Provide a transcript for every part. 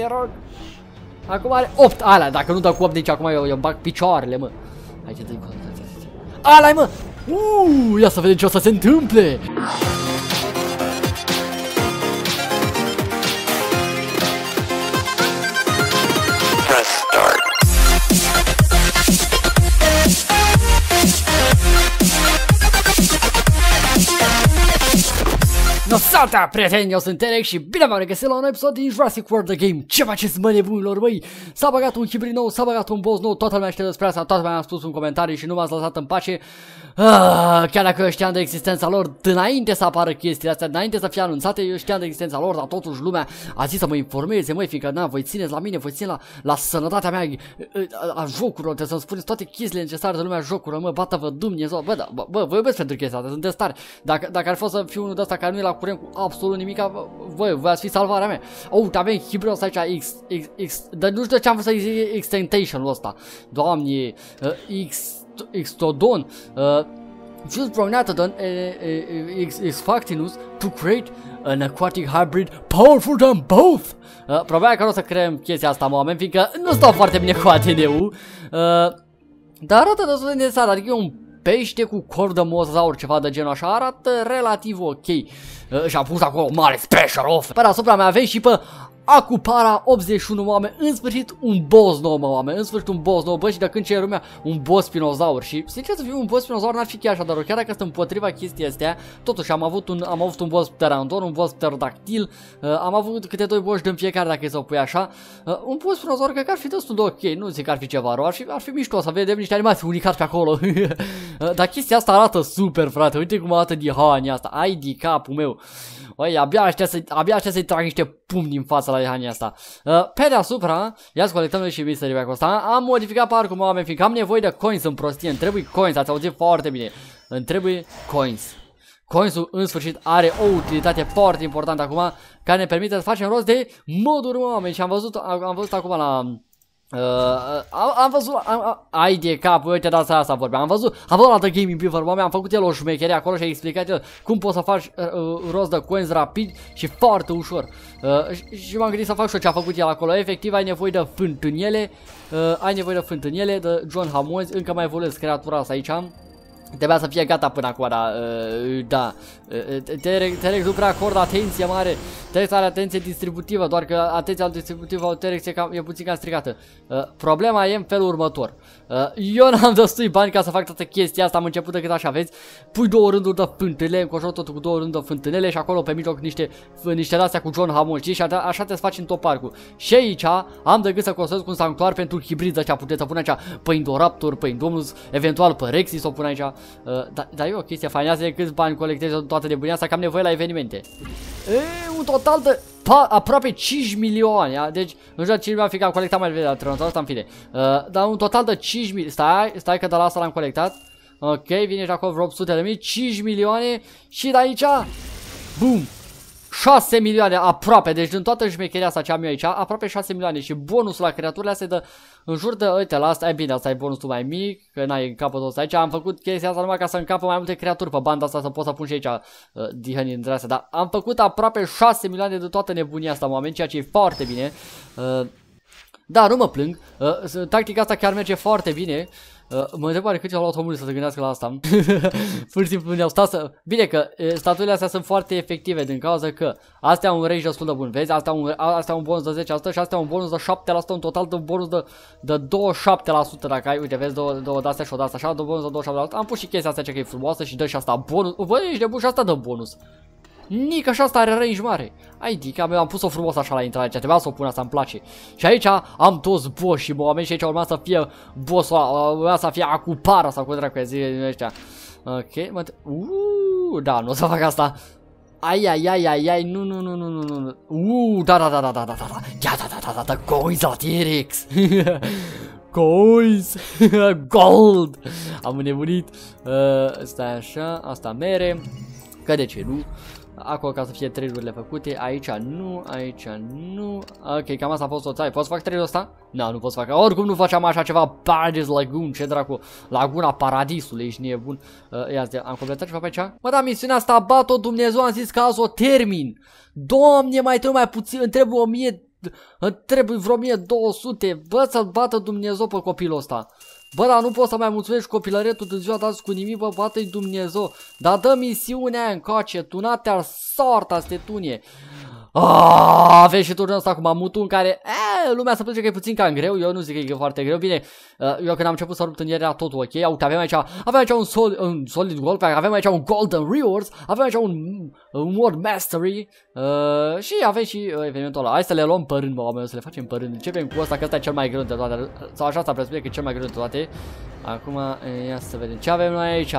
te rog. Acum are 8 alea, dacă nu dau cu 8 nici acum eu bag picioarele, mă. Hai ce dă-i cu alea, mă. Ia să vedem ce o să se întâmple. No, salta, prieteni, eu sunt Terex și bine v-am regăsit la un episod din Jurassic World: The Game. Ce faceți, mă, nebunilor, măi? S-a băgat un hibrid nou, s-a băgat un boss nou, toată lumea știe despre asta, toată lumea mi-a spus un comentariu și nu m-ați lăsat în pace. Chiar dacă eu știam de existența lor, înainte să apară chestiile astea, înainte să fie anunțate, eu știam de existența lor, dar totuși lumea a zis să mă informeze, măi, fiindcă, na, voi țineți la mine, voi țineți la sănătatea mea a jocurilor, trebuie să-mi spuneți toate chestiile necesare de lumea jocurilor, mă, bată-vă Dumnezeu, bă, da, bă, vă iubesc pentru chestia asta, sunteți tari. Dacă ar fi să fiu unul de ăsta care nu e la curent cu absolut nimic, voi ați fi salvarea mea. Oh, avem hibrid ăsta aici, dar nu știu de ce am vrut să zic Extentation-ul ăsta. Doamne, Xodon, choose Bananogius is Factinus to create an aquatic hybrid powerful than both. Probabil că nu o să creăm chestia asta, mă, oameni, fiindcă nu stau foarte bine cu ADN-ul, dar arată destul de interesant, adică e un pește cu Gorgosaurus, ceva de genul așa, arată relativ ok. Și-a pus acolo mare special off. Pe deasupra mea avem și pe Akupara 81, oameni, în sfârșit un boss nou, mă, oameni, în sfârșit un boss nou, bă, și de când ce e lumea, un boss Spinozaur. Și sincer să fiu, un boss Spinozaur n-ar fi chiar așa, dar chiar dacă sunt împotriva chestia astea, totuși am avut un boss Pterandon, un boss Pterodactyl, am avut câte doi boss din fiecare, dacă e să o pui așa. Un boss Spinozaur cred că ar fi destul de ok, nu zic că ar fi ceva rău, ar fi mișto să vedem niște animații unicat pe acolo. Dar chestia asta arată super, frate, uite cum arată dihania asta, ai de capul meu. Oi, abia aștept să-i trag niște pumni în fața la dihania asta. Pe deasupra, ia să colectăm noi și Mystery Pack-ul ăsta. Am modificat parcul, mă, oameni, fiindcă am nevoie de coins în prostie. Îmi trebuie coins, ați auzit foarte bine. Îmi trebuie coins. Coinsul, în sfârșit, are o utilitate foarte importantă acum, care ne permite să facem rost de moduri, mă, oameni. Și am văzut acum la... ai de cap, uite, da, asta vorbeam. Am văzut la The Gaming Puffer, oameni, am făcut el o șmecherie acolo și a explicat el cum poți să faci rost de coins rapid și foarte ușor. Și m-am gândit să fac și eu ce a făcut el acolo. Efectiv, ai nevoie de fântâniele, de John Hammond. Încă mai evoluez creatura asta aici. Trebuia să fie gata până acum, da. Terex nu prea acordă atenție mare. Terex are atenție distributivă, doar că atenția distributivă a Terex e puțin cam stricată. Problema e în felul următor. Eu n-am destui bani ca să fac toată chestia asta, am început de cât așa aveți. Pui două rânduri de fântânele, înconjur totul cu două rânduri de fântânele și acolo pe mijloc niște de-astea cu John Hammond, știi? Și așa te faci în tot parcul. Și aici am de gând să construiesc un sanctuar pentru hibrid, așa puteți să pune aici pe Indoraptor, pe Indominus, eventual pe Rexis o pune aici. Dar e o chestie faină, de câți bani colectez eu toată nebunia asta, că am nevoie la evenimente. Un total de aproape 5 milioane, deci nu știu de 5 milioane, fiindcă am colectat mai repede la trenul ăsta, în fine. Dar un total de 5 milioane, stai că de la asta l-am colectat. Ok, vine și acolo vreo 800.000, 5 milioane și de aici, bum! 6 milioane aproape, deci din toată șmecheria asta ce am eu aici, aproape 6 milioane și bonusul la creaturile astea dă în jur de, uite, la asta e bine, asta e bonusul mai mic, că n-ai în capătul ăsta aici, am făcut chestia asta numai ca să încapă mai multe creaturi pe banda asta, să pot să pun și aici dihănii dintre astea, dar am făcut aproape 6 milioane de toată nebunia asta, oameni, ceea ce e foarte bine, da, nu mă plâng, tactica asta chiar merge foarte bine. Mă întreb oare cât i-au luat omului să se gândească la asta. Pur și simplu ne-au stat să... Bine că statuile astea sunt foarte efective din cauza că astea au un range destul de bun, vezi? Astea au un bonus de 10% și astea au un bonus de 7%, un total de bonus de 27%. Dacă ai, uite, vezi, două de-astea și o de-astea așa, de bonus de 27%. Am pus și chestia asta, cea că e frumoasă și dă și asta bonus. Bă, ești nebun și asta dă bonus. Nici așa asta are range mare. Ai dica, am pus-o frumos așa la intrare, trebuia să o pun asta, îmi place. Și aici am toți bossii, mă, oameni, și aici urma să fie bossul ăla, urma să fie Akupara sau cum dracu' zile din ăștia. Ok, mă, da, nu o să fac asta. Ai, nu. Da. Ia, da, coins la T-Rex. Coins, gold. Am înnebunit. Stai așa, asta mere. Că de ce nu? Acolo ca să fie trailurile făcute, aici nu. Ok, cam asta a fost o țară. Pot să fac trailul ăsta? Nu, nu pot să fac. Oricum nu faceam așa ceva. Paradise Lagoon, ce dracu. Laguna Paradisului, ești nebun. Ia zi, am completat ceva pe aici? Mă, da, misiunea asta a bat-o Dumnezeu, am zis că azi o termin. Doamne, mai trebuie mai puțin, îmi trebuie 1000 Trebuie vreo 1200. Bă, să-l bată Dumnezeu pe copilul ăsta. Bă, dar nu poți să mai mulțumești copilăretul de ziua de azi cu nimic, bă, bată-i Dumnezeu. Dar dă misiunea aia în coace, tunatea sorta, stetunie. Aaaa, aveți și turnul ăsta cu mamutul în care lumea se plânge că e puțin cam greu. Eu nu zic că e foarte greu, bine, eu când am început să rup în era totul ok. Uite, avem aici un solid gold, avem aici un Golden Rewards, avem aici un World Mastery și avem și evenimentul ăla. Hai să le luăm pe rând, bă, oameni, să le facem pe rând. Începem cu ăsta, că ăsta e cel mai greu de toate, sau așa s-a presupune că e cel mai greu de toate. Acum, ia să vedem ce avem noi aici.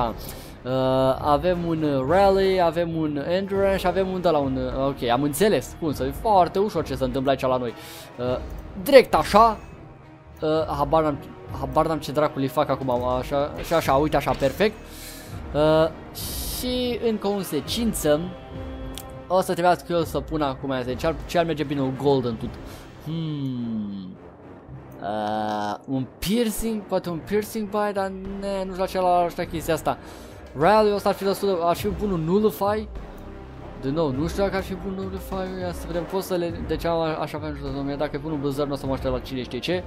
Avem un rally, avem un endurance și avem un de la un... Ok, am înțeles cum să-i foarte ușor ce se întâmplă aici la noi. Direct așa, habar n-am ce dracului fac acum, așa, și așa, uite așa, perfect. Și în consecință o să trebuiască eu să pun acum ce ar merge bine, un golden tut. Un piercing, poate un piercing by, dar ne, nu știu la ce la așa chestia asta. Rally ăsta ar fi destul de, ar fi bun un nullify. De nou, nu știu dacă ar fi bun nullify. Ia să vedem, pot să le, deci așa avem ajută domnule, dacă pun un blizzard nu o să mă aștept la cine știe ce.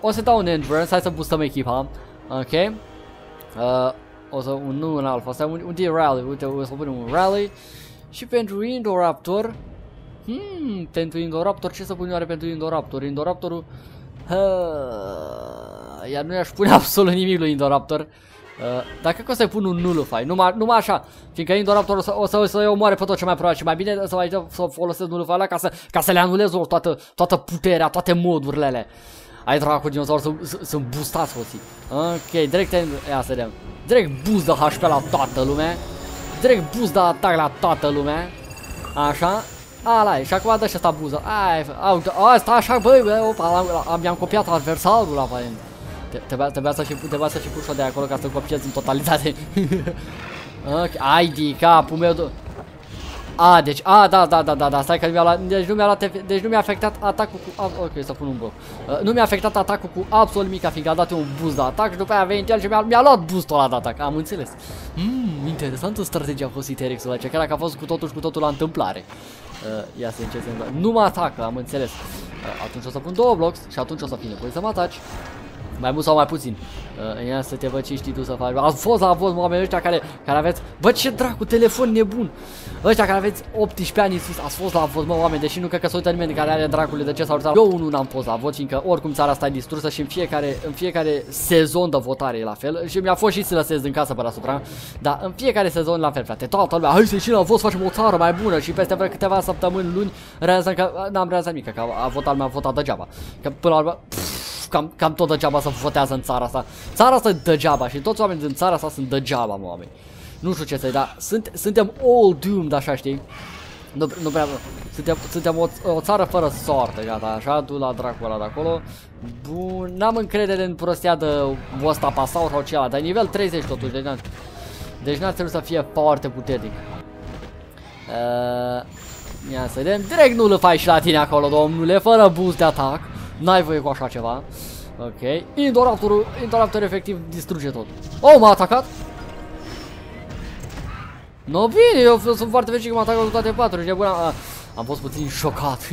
O să dau un endurance, hai să boostăm echipa. Ok. O să un nu în alfa, asta un rally, uite, o să punem un rally. Și pentru Indoraptor, pentru Indoraptor, ce să pun eu are pentru Indoraptor? Indoraptorul... Iar nu i-aș pune absolut nimic lui Indoraptor. Dacă că o să-i pun un nullify, numai așa, fiindcă Indoraptor o să-i omoare pe tot ce mai probabil și mai bine să folosesc nullify ăla ca să le anulez toată puterea, toate modurile alea. Ai dracu, dinosauri sunt boostați hoții. Ok, direct, ia să vedem. Direct boost de HP la toată lumea. Direct boost de atac la toată lumea. Așa. Ala, și acum dă și asta buză. Asta așa, băi, opa, mi-am copiat adversarul aparent. Trebuia să și pușa de acolo ca să-l copiez în totalitate. Ok, ai de capul meu. Deci, da, stai că nu mi-a afectat atacul cu... Ok, să pun un bloc. Nu mi-a afectat atacul cu absolut nimic, fiindcă a dat un boost de atac și după aia a venit el și mi-a luat boostul ăla de atac. Am înțeles. Interesantă strategia a fost Terexul ăla, chiar dacă a fost cu totul la întâmplare. Ia să încerc să... Nu mă atacă, am înțeles. Atunci o să pun două blocuri și atunci o să fie nevoie să mă ataci. Mai mult sau mai puțin. Ia să te văd ce știi tu să faci. A fost oamenii ăștia care aveți... Bă, ce dracu, telefon nebun! Ăștia care aveți 18 ani în sus, ați fost la vot, mă, oameni, deși nu cred că se uită nimeni care are dracule de ce s-a uitat. Eu unul n-am fost la vot, fiindcă oricum țara asta e distrusă și în fiecare sezon de votare e la fel. Și mi-a fost și să lăsesc în casă pe deasupra, dar în fiecare sezon la fel, frate, toată lumea, hai să ieșim la vot, facem o țară mai bună și peste vreo câteva săptămâni, luni, realizăm că n-am realizat nimic, că a votat, mi-a votat degeaba. Că până la urmă, cam tot degeaba să votează în țara asta. Țara asta e degeaba și toți oamenii din țara asta sunt degeaba, mă, oameni. Nu știu ce să-i, dar suntem all doomed, așa, știi? Nu prea, suntem o țară fără soartă, gata, așa, du la dracu ăla de acolo. Bun, n-am încredere în prostia de ăsta pasaur sau cealaltă, dar e nivel 30 totuși, deci n-ar trebui să fie foarte puternic. Ia să vedem, direct nu-l faci și la tine acolo, domnule, fără boost de atac. N-ai voie cu așa ceva. Ok, Indoraptorul efectiv distruge tot. Oh, m-a atacat? No, bine, eu sunt foarte fericit că m-a atacat cu toate patru. Nebun, am fost puțin șocat.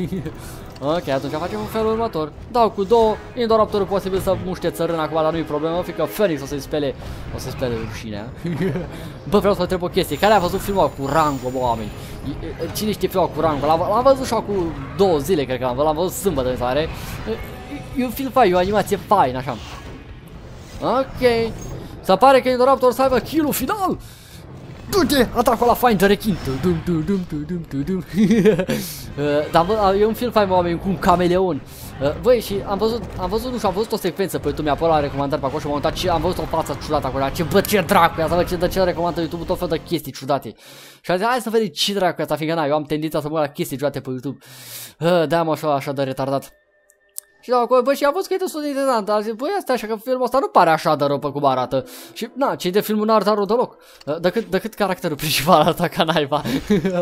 Ok, atunci facem în felul următor. Dau cu două, Indoraptorul posibil să muște țărâna acum, dar nu-i problemă, fiindcă Felix o să-i spele rușinea. Bă, vreau să vă întreb o chestie, care a văzut filmul cu Rango, bă, oameni? Cine știe filmul cu Rango? L-am văzut și acum 2 zile, cred că l-am văzut sâmbătă în seară. E un film fain, o animație fain, așa. Ok, se pare că Indoraptor să aibă kill-ul final. Du-te, atacul la fain de rechin. Dar e un film fain, oameni, cu un cameleon. Băi, și am văzut, nu știu, am văzut o secvență pe YouTube, mi-a apărut la recomandări pe acolo și m-am uitat și am văzut o față ciudată acolo. Ce, bă, ce dracu e asta, bă, de ce recomandă YouTube tot fel de chestii ciudate. Și am zis, hai să vedem ce dracu e asta, fiindcă eu am tendința să mă uit la chestii ciudate pe YouTube. Da, mă, așa de retardat. Și da, acolo, băi, și am văzut că e destul de interesant, dar zic, băi, asta așa că filmul ăsta nu pare așa de rău pe cum arată. Și, na, cei de filmul n-ar da rău deloc, decât caracterul principal arată ca naiba.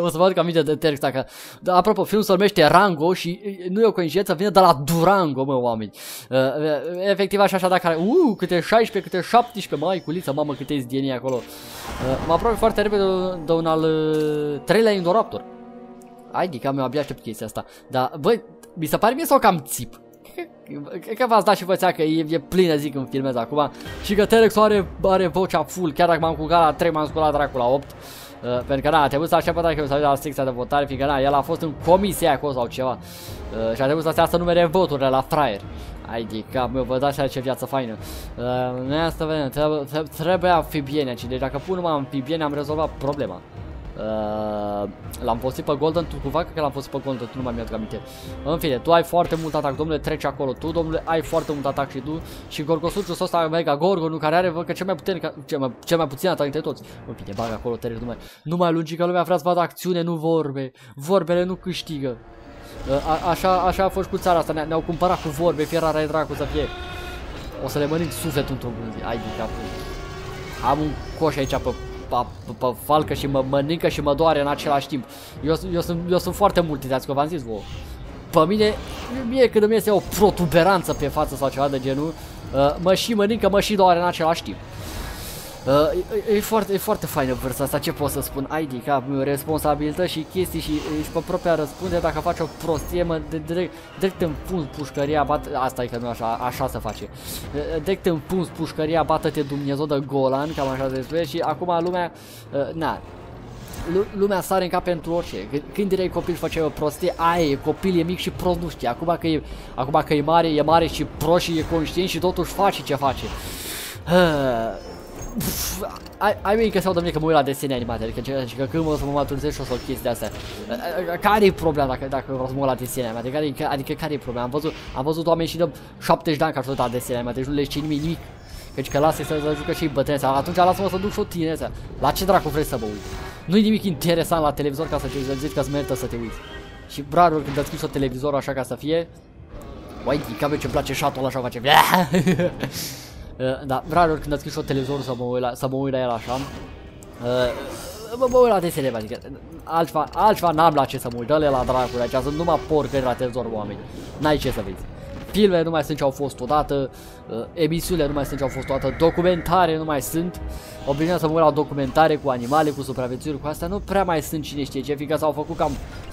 O să vă aduc aminte de Terex, dacă... Da, apropo, filmul se numește Rango și nu e o coincidență, vine de la Durango, mă, oameni. Efectiv așa, dacă... câte 16, câte 17, mai culiță, mamă, câte izdienii acolo. Mă aproape foarte repede de un al 3-lea Indoraptor. Ai ghica meu, abia aștept chestia asta. Dar, băi, mi se pare mie sau cam țip? Cred că v-ați dat și vățea că e plină zi când filmez acum. Și că Terex-ul are vocea full. Chiar dacă m-am culcat la 3, m-am sculat dracu la 8. Pentru că na, a trebuit să așteptă dacă s-a uitat la secția de votare, fiindcă na, el a fost în comisie acolo sau ceva. Și a trebuit să stea să numere voturile la fraier. Ai de cap, mă, vă dați seama ce viață faină. Noi asta vedem, trebuie amfibieni aici. Deci dacă pun numai amfibieni am rezolvat problema. L-am folosit pe Golden, tu cumva că l-am folosit pe Golden, tu nu mai mi-aduc aminte. În fine, tu ai foarte mult atac, domnule, treci acolo. Tu, domnule, ai foarte mult atac și tu. Și Gorgosuciul ăsta, mega Gorgonul, care are, văd că cel mai puternic, cel mai puțin atac dintre toți. În fine, bag acolo, Terex, nu mai lungi că lumea vrea să vadă acțiune, nu vorbe. Vorbele nu câștigă. Așa a fost cu țara asta, ne-au cumpărat cu vorbe, fierarea e dracu să fie. O să le mănânc sufletul într-o zi, ai din cap. Am un coș aici pe falcă și mă mănâncă și mă doare în același timp. Eu sunt foarte multitasking, că v-am zis vouă. Pe mine, când îmi iese o protuberanță pe față sau ceva de genul, mă și mănâncă, mă și doare în același timp. E foarte faină vârsta asta, ce pot să spun, ai de cap, responsabilități și chestii și pe propria răspunde, dacă faci o prostie, mă, direct îmi pun pușcăria, asta e că nu așa se face, direct îmi pun pușcăria, bată-te Dumnezeu de Golan, cam așa se spune, și acum lumea, lumea sare în cap pentru orice. Când erai copil și făceai o prostie, aia, copil e mic și prost nu știe, acum că e mare, e mare și prost și e conștient și totuși face ce face. Ai mei că se audă mie că mă uit la desene animate, adică când o să mă maturizez și o să o chestii de-astea. Care-i problema dacă vreau să mă uit la desene animate? Adică care-i problema? Am văzut oameni și de 70 de ani ca să uit la desene animate, deci nu le știe nimic. Căci că lasă-i să jucă și bătrânețea, atunci lasă-mă să duc și o tinerețea. La ce dracu vrei să mă uit? Nu-i nimic interesant la televizor ca să te zici că-ți merită să te uiți. Și rarul când deschizi o televizorul așa ca să fie. Uai, cam ce-mi place șatul așa face. Da, rarori când deschid și-o televizorul să mă uit la el așa. Mă uit la desene, adică altceva n-am la ce să mă uit, dă-le la dracul aici, sunt numai porcări la televizor, oameni. N-ai ce să vezi. Filme nu mai sunt ce au fost odată, emisiunile nu mai sunt ce au fost odată, documentare nu mai sunt. Obișnuiam să mă uit la documentare cu animale, cu supraviețuiri, cu astea, nu prea mai sunt cine știe ce, fiindcă s-au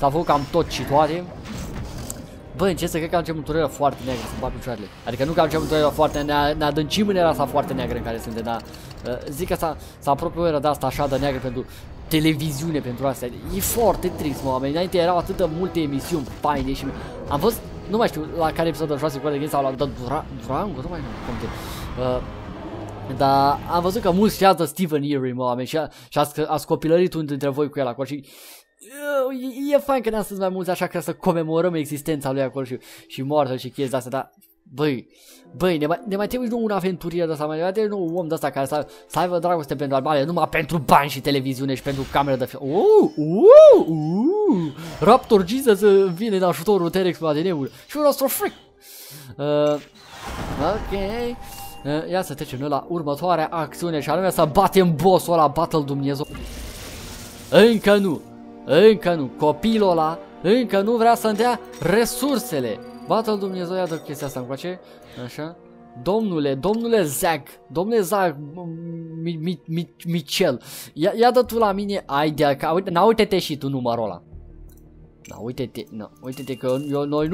făcut cam tot și toate. Bă, ce să cred că am început într-o foarte neagră, să-mi bat picioarele. Adică nu că am început într-o foarte neagră, ne adâncim în era asta foarte neagră în care suntem, dar zic că s-a apropie o era de asta așa de neagră pentru televiziune, pentru astea. E foarte trist, mă, oameni, înainte erau atât de multe emisiuni, paine și... Am văzut, nu mai știu la care episodul de Jurassic World: The Game sau la Durango, nu mai știu, dar am văzut că mulți știază Stephen Irwin, mă, oameni, și ați copilărit unul dintre voi cu el acolo și... E fain că ne-am strâns mai mulți așa ca să comemorăm existența lui acolo și moartea și chestii de-astea, dar băi, ne mai trebuie nou un aventurier de-asta, ne mai trebuie nou un om de-asta care să aibă dragoste pentru animale, numai pentru bani și televiziune și pentru camere de film. Raptor Jesus vine în ajutorul Terex cu ADN-ul și un astrofreak. Ok, ia să trecem la următoarea acțiune și anume să batem boss-ul ăla, battle Dumnezeu. Încă nu, copilul ăla încă nu vrea să-mi dea resursele. Bată-l Dumnezeu, ia dă chestia asta încoace. Așa. Domnule Zac, Michel, ia dă tu la mine, ai de ca, uite-te și tu numărul ăla. Uite-te că noi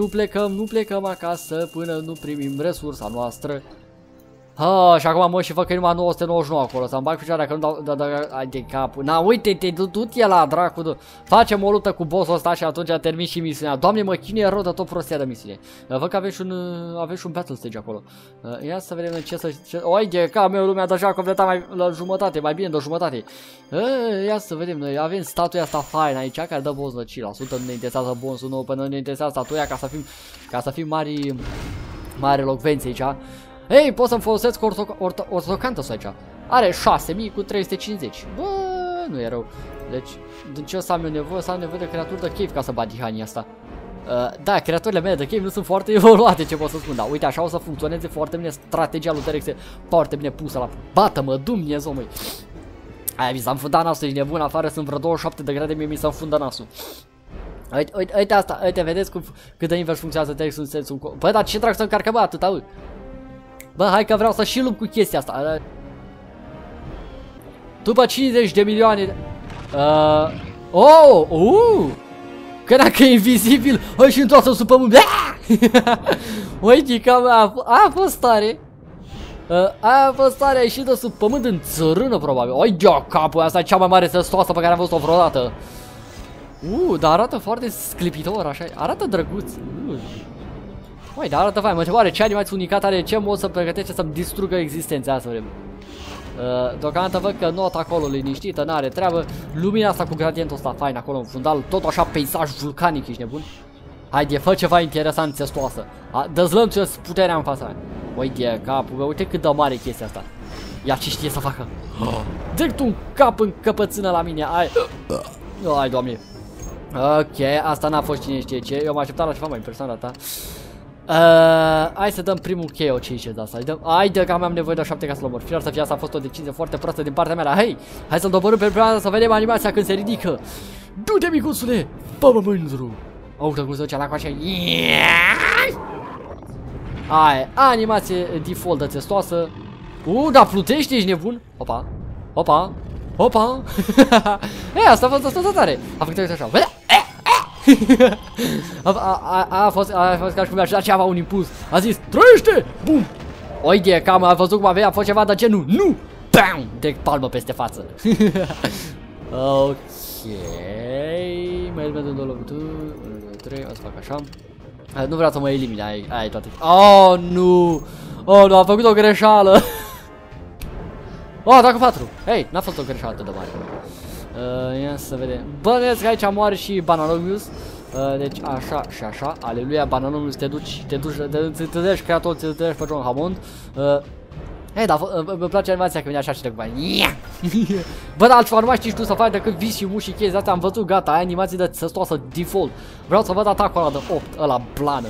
nu plecăm acasă până nu primim resursa noastră. Ha, și acum mă și fac că e numai 999 acolo, să-mi bag picioarea că nu dau, ai de cap. Na, uite-te, du-te la dracu, facem o luptă cu bossul ăsta și atunci termin și misiunea. Doamne, mă chinuie rău de tot prostia de misiune. Văd că aveți un battle stage acolo. Ia să vedem ce... Oi de cap, meu, lumea deja a completat mai la jumătate, mai bine de jumătate. Ia să vedem, noi avem statuia asta faină aici, care dă bonus de 5%, nu ne interesează bonusul nou, până ne interesează statuia ca să fim mari elocvenți aici. Ei, pot să-mi folosesc ortocantosul aici. Are 6000 cu 350. Bă, nu e rău. Deci, din ce o să am eu nevoie? O să am nevoie de creaturi de cave ca să bat dihanii asta. Da, creaturile mele de cave nu sunt foarte evoluate, ce pot să spun. Dar uite, așa o să funcționeze foarte bine. Strategia lui Terex e foarte bine pusă la... Bată-mă, Dumnezeu, măi! Aia, mi s-a înfundat nasul, e nebun, afară sunt vreo 27 de grade, mie mi s-a înfundat nasul. Uite asta, uite, vedeți cât de invers funcționează Terex în sensul... Bă, dar ce dracu să încarcă, bă, atâta, bă. Bă, hai că vreau să și lupt cu chestia asta. După 50 de milioane. Că dacă e invizibil, hai și întoarce sub pământ. Uite, cam a fost tare. Aia a fost tare, a ieșit de sub pământ în țărână, probabil. Oia, capul, asta e cea mai mare săstoasă pe care am văzut-o vreodată. Dar arată foarte sclipitor, așa, arată drăguț. Uai, dar arată fain, mă întrebare, ce animație unicat are, ce mod să pregătește să-mi distrugă existența asta vreme. Deocamdată văd că nota acolo liniștită, n-are treabă. Lumina asta cu gradientul ăsta fain acolo în fundal, tot așa peisaj vulcanic, ești nebun? Haide, fă ceva interesant, țestoasă. Dezlămțuie puterea în fața mea. Uite capul, uite cât de mare chestia asta. Ia ce știe să facă. Direct un cap în căpățână la mine. Ai, ai doamne. Ok, asta n-a fost cine știe ce. Eu m-am așteptat la ceva mai impresionant ta. Hai să dăm primul KO, ce zice de asta. Haide că am nevoie de 7 ca să-l omor. Fiar să fie, asta a fost o decizie foarte proastă din partea mea. Hei, hai să-l doborâm pe prima dată, să vedem animația când se ridică. Du-te, micuțule, fă-mă mândru. Uite cum se duce la coașa. Aia, animație default testoasă. Dar plutește, ești nebun? Opa, opa, opa. E, asta a fost asta tare. A făcut așa. A fost ca și cum mi-aș da ceva un impuls. A zis, trăiește! Bum! Oide, cam a văzut cum avea, a fost ceva de genul. Nu! Bam! Direct palmă peste față. Ok. Mai mergem de două locuri. 3, o să fac așa. Nu vreau să mă elimine, aia e toate. Oh, nu! Oh, nu, am făcut o greșeală! Oh, dacă 4! Hei, n-a fost o greșeală atât de mare. Ia să vedem. Bănuiesc că aici moare și Bananogius. Deci, așa și așa. Aleluia, Bananogius, te duci ca tot, te duci pe John Hammond. Hei, dar îmi place animația că vine așa și de cumva. Bă, dar altfel nu mai știi tu să faci decât vis și muși și chestii astea. Am văzut, gata, ai animații de țăstoasă default. Vreau să văd atacul ăla de 8, ăla blană.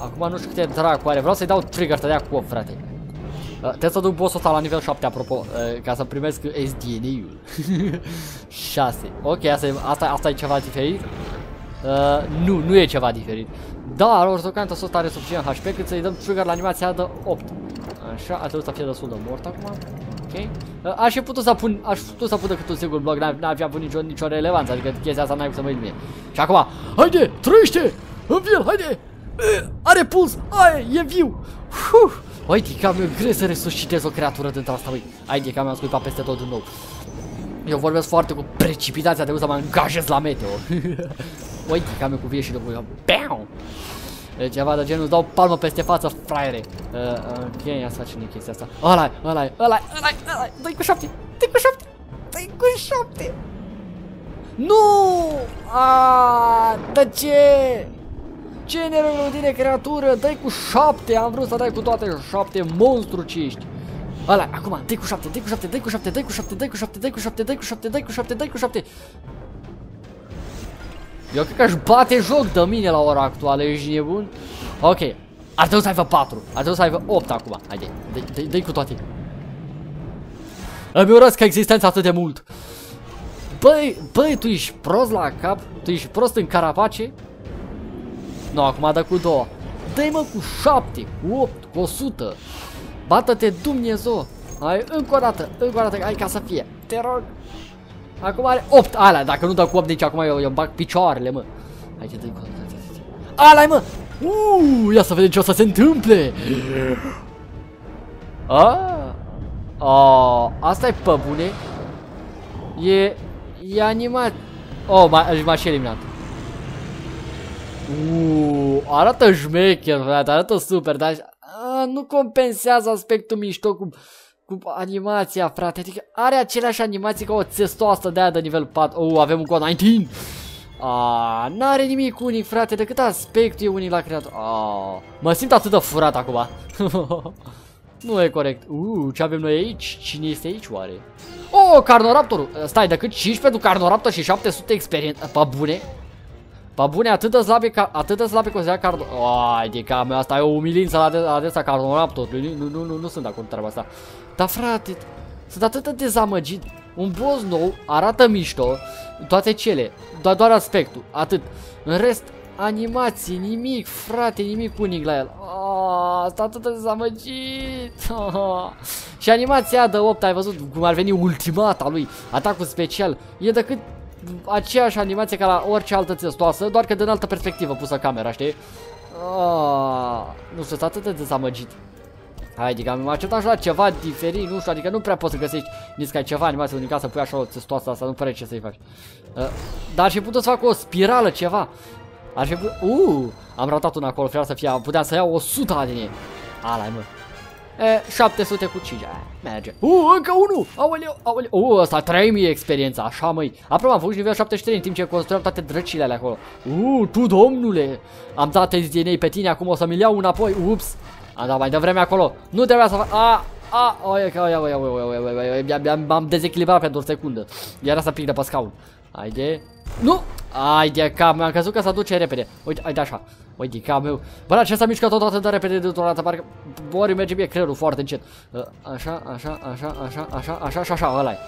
Acum nu știu câte dracu are, vreau să-i dau trigger să dea cu 8, frate. Trebuie să duc boss-ul ăsta la nivel 7, apropo, ca să primesc SDN-ul. 6, ok, asta e ceva diferit. Nu e ceva diferit. Dar, oricând sus are suficient HP cât să-i dăm trigger la animația de 8. Așa, a trebuit să fie destul de mort acum. Ok. Aș fi putut să pun, decât un singur bloc, n-avea avut nicio relevanță, adică chestia asta n-ai cum să mă elimine. Și acum, haide, trăiește! Învie-l, haide! Are puls, aia, e viu! Uite, cam e greu să resuscitez o creatură dintr-o asta, băi. Haide, cam mi-am scuipat peste tot din nou. Eu vorbesc foarte cu precipitația, trebuie să mă angajez la meteo. Uite, cam e cu vie și după, BAM! Ceva de genul, îți dau palmă peste față, fraiere. Ok, ia să facem chestia asta. Ăla-i, dă-i cu 7, dă-i cu 7. Nu! Dar ce? Ce nerău din creatură, dă-i cu 7, am vrut să dai cu toate 7, monstru ce ești. Ăla, acum, dă-i cu 7. Eu cred că aș bate joc de mine la ora actuală, ești nebun? Ok, ar trebui să aibă 4, ar trebui să aibă 8 acum, haide, dă-i cu toate. Îmi urăsc că existența atât de mult. Băi, tu ești prost la cap, tu ești prost în carapace? Nu, acum dă cu 2. Dă-i mă cu 7, cu 8, cu 100. Bată-te Dumnezeu, hai, încă o dată, hai ca să fie, te rog. Acum are 8, alea, dacă nu dau cu 8 nici acum eu bag picioarele, mă. Hai ce dă-i cu 8, alea, mă. Ia să vedem ce o să se întâmple. Asta e pe bune. E animat. Oh, m-a și eliminat. Arată șmecher, frate, arată super, dar nu compensează aspectul mișto cu animația, frate, adică are aceleași animații ca o țestoasă de aia de nivel 4. Avem un cod 19. N-are nimic unic, frate, decât aspectul e unic la creator. Mă simt atât de furat acum. Nu e corect. Ce avem noi aici? Cine este aici oare? CarnoRaptorul. Stai, decât 5 pentru CarnoRaptor și 700 experiență. Pa bune, atât de slabe considera CarnoRaptor. De cam asta e o umilință la adresa CarnoRaptorului. Nu sunt acolo treaba asta. Dar frate, sunt atât de dezamăgit. Un boss nou, arată mișto, toate cele, doar aspectul, atât. În rest, animații, nimic, frate, nimic unic la el. Sunt atât de dezamăgit. Și animația de 8, ai văzut cum ar veni ultimata lui, atacul special, e decât aceeași animație ca la orice altă țestoasă, doar că din altă perspectivă pusă camera, știi? Nu sunt atât de dezamăgit. Haide, am așteptat la ceva diferit, nu știu, adică nu prea poți să găsești nici ca ceva animație unică să pui așa o țestoasă asta, nu pare ce să-i faci. Dar și puteți să fac o spirală, ceva. Ar fi putut... am ratat una acolo, trebuia să fie... Puteam să iau 100 din ei. Ala-i, mă. 700 cu 5, merge. Încă unul! Aoleu, aoleu. Ăsta 3000 experiența, așa, măi. Aproape am făcut nivel 73 în timp ce construiam toate drăcile alea acolo. Tu, domnule! Am dat DNA pe tine, acum o să mi-l iau înapoi. Ups! Am dat mai devreme acolo. Nu trebuia să fac... M-am dezechilibrat pentru o secundă. Iar asta pic de pe scaun. Haide. Nu! Haide, cam mi-am crezut că se duce repede. Uite, haide așa. Uite, cam meu. Bă, acesta mișcă tot atât de repede de o dată, parcă ori merge bine creierul foarte încet. Așa, așa, așa, așa, așa, așa, și așa, ăla-i.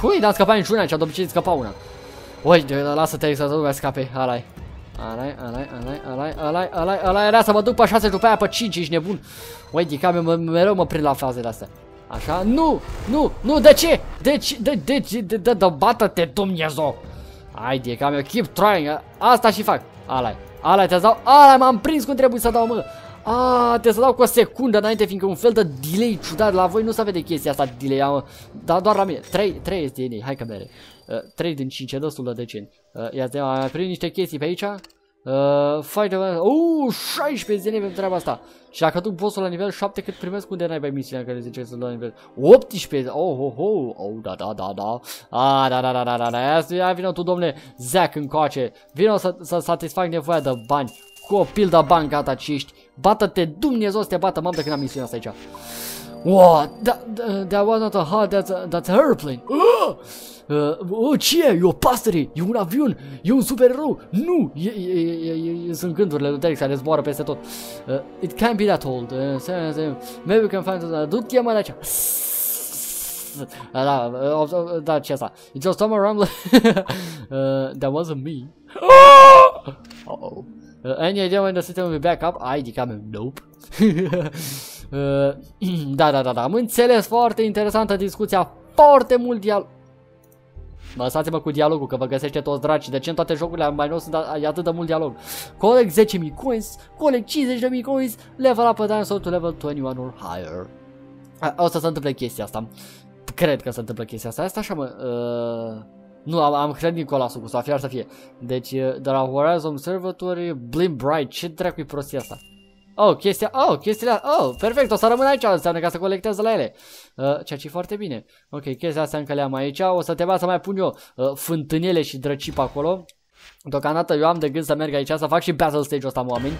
Hui, n-am scăpat niciuna aici, de obicei scăpa una. Uite, lasă-te să nu mai scape, ăla-i. Ăla-i, era să mă duc pe 6 după aia pe 5, ești nebun. Uite, cam eu mereu mă prind la fazele astea. Așa, nu, nu, nu, de ce? De ce, bată-te, Dumnezeu. Haide, cam eu keep trying, asta și fac. Ala-i, ala-i, te dau, ala-i, m-am prins cum trebuie să dau, mă. Te să dau cu o secundă înainte, fiindcă un fel de delay ciudat, la voi nu se vede chestia asta, delay, mă. Dar doar la mine, 3 este DNA, hai că mere. 3 din 5, e destul de decent. Ia-te, am primit niște chestii pe aici. Fai de... 16 DNA pentru treaba asta. Și dacă duc bossul la nivel 7, cât primesc unde n-ai pe misiunea care zice să-l la nivel 18, da. Da. Ia vină tu, domne, zac încoace. Vino să satisfac nevoia de bani. Cu o pildă bani, gata, ce ești. Bată-te, Dumnezeu să te bată, mamă, când am misiunea asta aici. Wow, that was not a hard, that's an airplane. Ce e? E o pastăre, e un avion, e un supererou. Nu, sunt gândurile lui Terex care zboară peste tot. It can't be that old. Maybe we can find it. Du-te, ia mai de aceea. Da, ce asta? It's just some around. That wasn't me. Uh-oh. Any idea when the system will be back up? Nope. Da, am înțeles, foarte interesantă discuția, foarte mult dialog. Lăsați-mă cu dialogul, că vă găsește toți dragi. De ce în toate jocurile mai nou sunt atât de mult dialog? Colect 10.000 coins, colect 50.000 coins, level up a dinosaur to level 21 or higher. O să se întâmple chestia asta. Cred că se întâmplă chestia asta. Asta așa, mă... Nu, am hrănit colasul cu safir, ar să fie. Deci, de la Horizon Observatory, Blim Bright, ce dracu-i prostia asta? Chestiile, perfect, o să rămân aici, înseamnă ca să colectez la ele. Ceea ce e foarte bine. Ok, chestia astea încă le-am aici, o să trebuia să mai pun eu fântânele și drăcip acolo. Deocamdată eu am de gând să merg aici, să fac și battle stage-ul ăsta, oameni.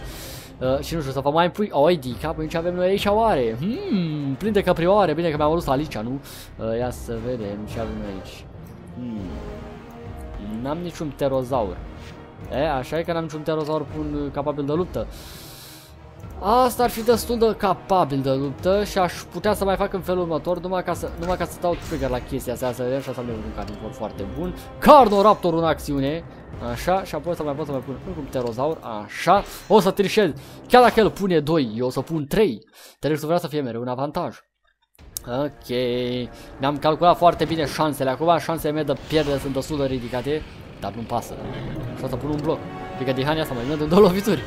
Și nu știu, să vă mai pui oidica, până ce avem noi aici oare? Plin de căprioare, bine că mi-am adus Alicia, nu? Ia să vedem ce avem aici. N-am niciun pterozaur. Așa e că n-am niciun pterozaur capabil de luptă. Asta ar fi destul de capabil de luptă și aș putea să mai fac în felul următor, numai ca să dau trigger la chestia asta, să vedem, și asta mi-a un card foarte bun. CarnoRaptor în acțiune. Așa, și apoi pot să mai pun un pterozaur, așa. O să trișez. Chiar dacă el pune 2, eu o să pun 3. Trebuie să vrea să fie mereu un avantaj. Ok, ne-am calculat foarte bine șansele. Acum șansele mele de pierdere sunt destul de ridicate, dar nu-mi pasă. Și o să pun un bloc. Adică dihania asta mai vine de două lovituri.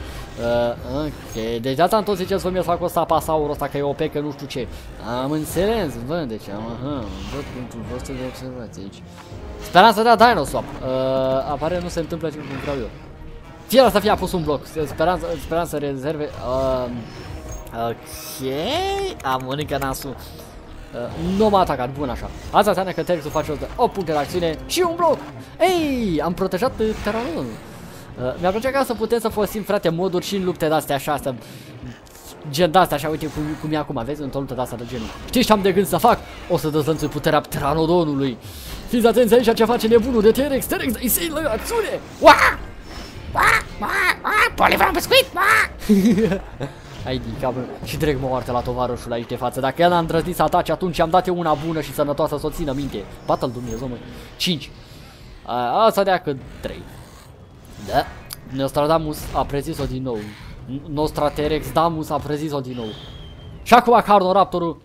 Ok, deci data-mi tot ziceți voi mie să fac ăsta pasaurul ăsta că e OP, că nu știu ce. Am înțeles, văd de ce, văd punctul vostru de observație aici. Speram să dea Dinosaur. Apare nu se întâmplă ce cum vreau eu. Fie asta fie a pus un bloc, speram să rezerve. Ok, am mănâncă nasul. Nu m-a atacat, bun așa. Asta înseamnă că Terex-ul face o puncte de acțiune și un bloc. Ei, am protejat Pterandon. Mi-ar plăcea ca să putem să folosim, frate, moduri și în lupte de-astea așa, gen de-astea așa, uite cum e acum, vezi, într-o luptă de-asta de genul. Știi ce am de gând să fac? O să dezlănțui puterea Pteranodonului. Fiți atenți aici ce face nebunul de Terex. Terex, îi se la acțiune! Polivram pescuit! Haide, capul. Și trec moarte la tovarășul aici de față. Dacă el n-a îndrăznit să atace, atunci am dat eu una bună și sănătoasă să o țină minte. Bată-l, Dumnezeu, măi. 5. Asta dea cât 3. Da, Nostradamus a prezis-o din nou. Nostraterex Damus a prezis-o din nou. Și acum CarnoRaptorul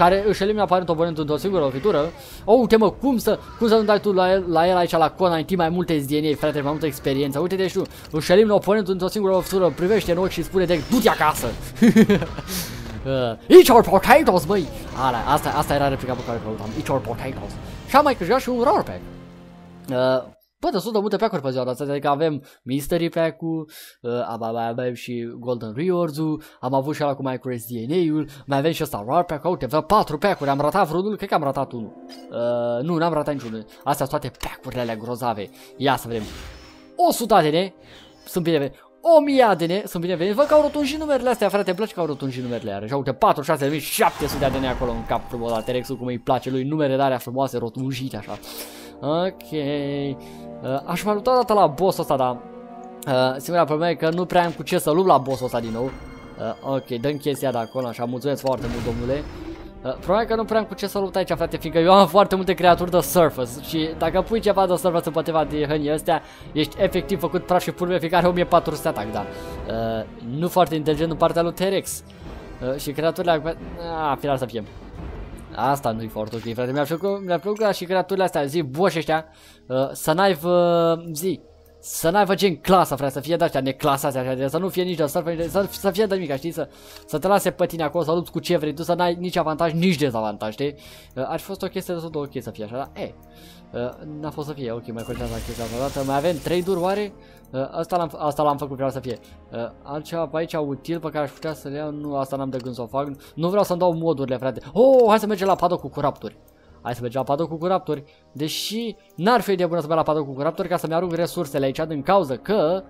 care își elimina aparent oponentul într-o singură lovitură. O, uite mă, cum să nu dai tu la el aici la Conan, timp mai multe DNA, frate, mai multă experiență. Uite-te și tu, își elimina oponentul într-o singură lovitură, privește în ochi și spune direct, du-te acasă. Eat your potatoes, băi! Asta era replica pe care căutam, eat your potatoes. Și am mai câștigat și un Rare Pack. Bă, sunt de multe pack-uri pe ziua de astăzi, adică avem Mystery Pack-ul, avem și Golden Rewards-ul, am avut și ala cu MyCurse DNA-ul, mai avem și ăsta Rare Pack-ul, uite, vreo 4 pack-uri, am ratat vreunul, cred că am ratat unul. Nu, n-am ratat niciunul, astea sunt toate pack-urile alea grozave. Ia să vedem, 100 ADN, sunt binevenit, 1000 ADN, sunt binevenit, văd că au rotunjit numerele astea, frate, îmi place că au rotunjit numerele alea, și uite, 46.700 ADN acolo în cap frumos la Terex-ul, cum îi place lui, numerele alea frumoase, rotunjite așa. Ok, aș mai lupta odată la boss-ul ăsta, dar singura problemă e că nu prea am cu ce să lupt la boss-ul ăsta din nou. Ok, dăm chestia de acolo, așa, mulțumesc foarte mult, domnule. Problema e că nu prea am cu ce să lupt aici, frate, fiindcă eu am foarte multe creaturi de surface și dacă pui ceva de surface împotriva de hănii astea, ești efectiv făcut praf și purbe, fiecare 1400 atac, dar nu foarte inteligent în partea lui Terex. Și creaturile, final să fie. Asta nu-i foarte ok, frate, mi-a plăcut și creaturile astea, zi, boși ăștia, să n-aibă, să n-aibă gen clasa, frate, să fie de ăștia neclasați, așa, să nu fie nici de surfer, să fie de nimica, știi, să te lase pe tine acolo, să lupți cu ce vrei tu, să n-ai nici avantaj, nici dezavantaj, știi? Ar fi fost o chestie destul de ok să fie așa, dar, n-a fost să fie, ok, mai contează chestia asta odată, mai avem 3 duri, oare? Asta l-am făcut, vreau să fie. Altceva pe aici util pe care aș putea să le iau, nu, asta n-am de gând să o fac, nu vreau să-mi dau modurile, frate. Oh, hai să mergem la paddock cu raptori. Hai să mergem la paddock cu raptori, deși n-ar fi de bună să merg la paddock cu raptori ca să-mi arunc resursele aici, din cauza că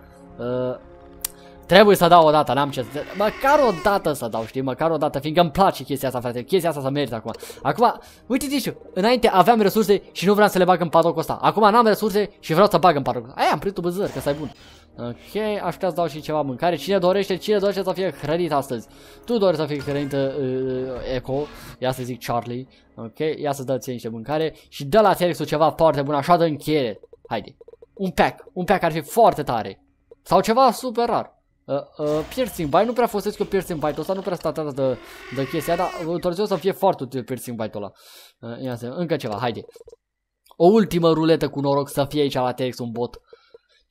trebuie să dau o dată, n-am ce să... Măcar o dată să dau, știi, măcar o dată, fiindcă îmi place chestia asta, frate, chestia asta să merită acum. Acum, uite-te, înainte aveam resurse și nu vreau să le bag în paddock ăsta. Acum n-am resurse și vreau să bag în paddock. Aia, am prins un băzăr, că ăsta e bun. Ok, aș putea să dau și ceva mâncare. Cine dorește să fie hrănit astăzi? Tu dorești să fii hrănită, Eco, ia să zic Charlie. Ok, ia să dă ție niște mâncare și dă la Terex-ul ceva foarte bun, așa de încheiere. Haide, un pack ar fi foarte tare. Sau ceva super rar. Piercing bite, nu prea folosesc eu piercing bite-ul ăsta, nu prea sunt atât de chestia, dar Torzeu să fie foarte util piercing bite-ul ăla. Ia să, încă ceva, haide. O ultimă ruletă cu noroc să fie aici la Terex un bot.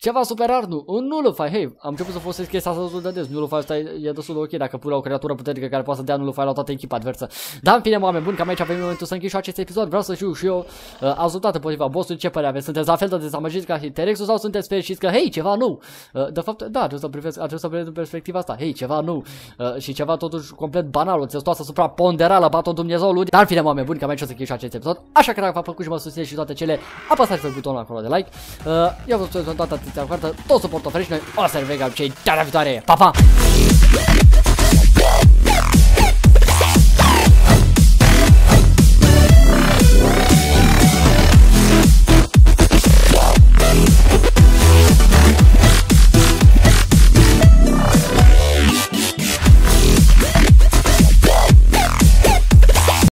Ceva super rar, nu, nu îl fai, hei, am început să folosesc chestia asta destul de des, nu îl fai, asta e destul de ok dacă pui la o creatură puternică care poate să dea nu îl fai la toată echipa adversă. Dar în fine, oameni buni, cam aici avem momentul să închid și acest episod, vreau să știu și eu, ați luptat împotriva bossului, ce părere aveți, sunteți la fel de dezamăgiți ca și Terex-ul sau sunteți fericiți că, hei, ceva nou? De fapt, da, trebuie să privesc în perspectiva asta, hei, ceva nou și ceva totuși complet banal, o țestoasă supraponderală, bată Dumnezeu lui. Dar în fine, oameni buni, cam aici să închid și acest episod, așa că dacă v-a plăcut și mă susțineți și toate cele, apăsați pe butonul acolo de like, eu vă tot suportul oferit și noi o să ne vedem cei data viitoare. Pa, pa!